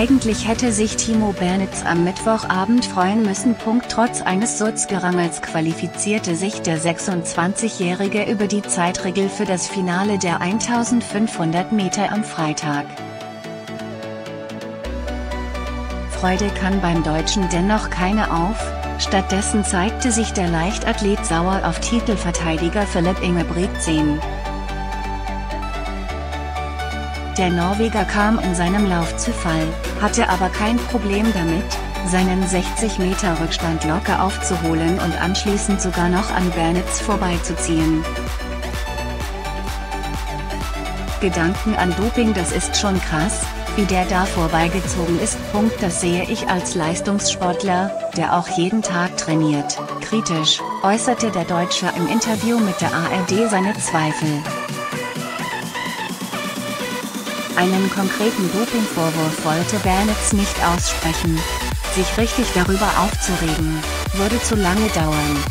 Eigentlich hätte sich Timo Benitz am Mittwochabend freuen müssen. Trotz eines Sutzgerangels qualifizierte sich der 26-Jährige über die Zeitregel für das Finale der 1500 Meter am Freitag. Freude kann beim Deutschen dennoch keine auf, stattdessen zeigte sich der Leichtathlet sauer auf Titelverteidiger Filip Ingebrigtsen. Der Norweger kam in seinem Lauf zu Fall, hatte aber kein Problem damit, seinen 60-Meter-Rückstand locker aufzuholen und anschließend sogar noch an Benitz vorbeizuziehen. Gedanken an Doping, das ist schon krass, wie der da vorbeigezogen ist. Das sehe ich als Leistungssportler, der auch jeden Tag trainiert, kritisch, äußerte der Deutsche im Interview mit der ARD seine Zweifel. Einen konkreten Dopingvorwurf wollte Benitz nicht aussprechen. Sich richtig darüber aufzuregen, würde zu lange dauern.